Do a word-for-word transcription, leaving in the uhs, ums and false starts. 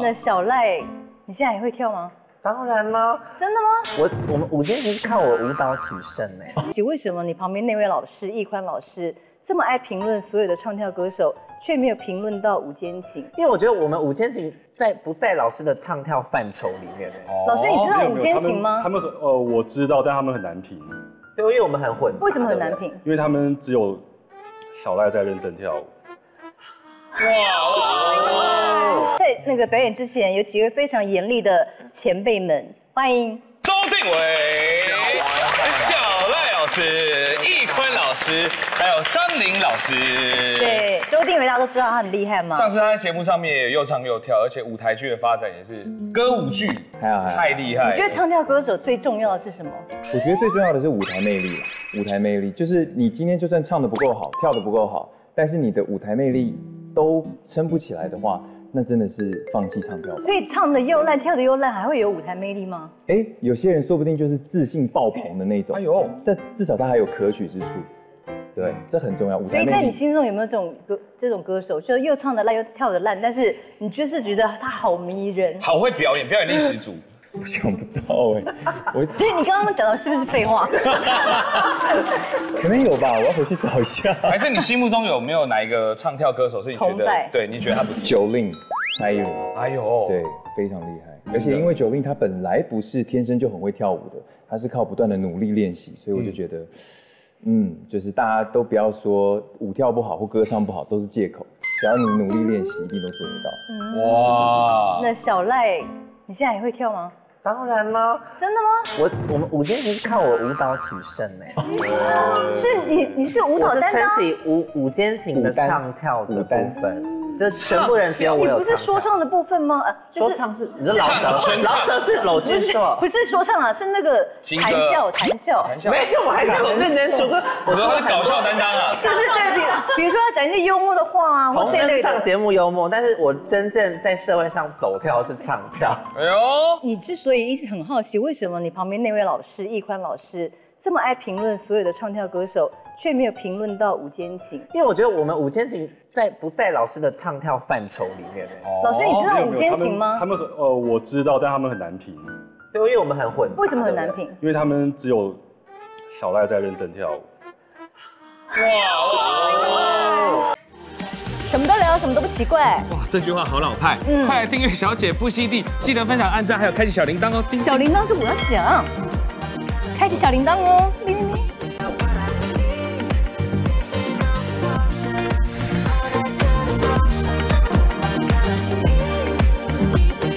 那小赖，你现在也会跳吗？当然啦。真的吗？我我们我今天是靠我舞蹈取胜哎。为什么你旁边那位老师易宽老师这么爱评论所有的唱跳歌手，却没有评论到五坚情？因为我觉得我们五坚情在不在老师的唱跳范畴里面哎。老师，你知道五坚情吗？他们呃，我知道，但他们很难评。对，因为我们很混。为什么很难评？因为他们只有小赖在认真跳舞。哇！在那个表演之前，有几位非常严厉的前辈们，欢迎周定伟、小赖老师、易宽老师，还有张琳老师。对，周定伟大家都知道他很厉害嘛。上次他在节目上面也又唱又跳，而且舞台剧的发展也是歌舞剧，太厉害。你觉得唱跳歌手最重要的是什么？我觉得最重要的是舞台魅力，舞台魅力就是你今天就算唱得不够好，跳得不够好，但是你的舞台魅力都撑不起来的话，那真的是放弃唱跳吧。所以唱的又烂，跳的又烂，还会有舞台魅力吗？哎，有些人说不定就是自信爆棚的那种。哎呦，但至少他还有可取之处。对，这很重要。舞台魅力。所以在你心中有没有这种歌这种歌手，就又唱的烂又跳的烂，但是你就是觉得他好迷人，好会表演，表演力十足。我想不到哎，我所以你刚刚讲的是不是废话？可能有吧，我要回去找一下。还是你心目中有没有哪一个唱跳歌手是你觉得对你觉得他不错？九令，蔡依林，哎呦，对，非常厉害。而且因为九令她本来不是天生就很会跳舞的，她是靠不断的努力练习，所以我就觉得，嗯，就是大家都不要说舞跳不好或歌唱不好都是借口，只要你努力练习，一定都做得到。哇，那小赖，你现在也会跳吗？当然啦，真的吗？我我们我今天是靠我舞蹈取胜哎，是你你是舞蹈担当，我是撑起舞舞坚情的唱跳的部分，就全部人只有我有。你不是说唱的部分吗？说唱是你是老舌，老舌是娄俊硕，不是说唱啊，是那个谈笑谈笑谈笑，没有，我还是有认真说歌，我说是搞笑担当啊，就是对比，比如说要讲一些幽默的话啊，或者上节目幽默，但是我真正在社会上走跳是唱跳。哎呦，你之所以。所以一直很好奇，为什么你旁边那位老师易宽老师这么爱评论所有的唱跳歌手，却没有评论到五坚情？因为我觉得我们五坚情在不在老师的唱跳范畴里面。老师，你知道五坚情吗？他们呃，我知道，但他们很难评。对，因为我们很混。为什么很难评？因为他们只有小赖在认真跳舞。哇！什么都聊，什么都不奇怪。哇，这句话好老派。嗯，快来订阅小姐不吸地，记得分享、按赞，还有开启小铃铛哦。小铃铛是我要讲，开启小铃铛哦。叮叮叮。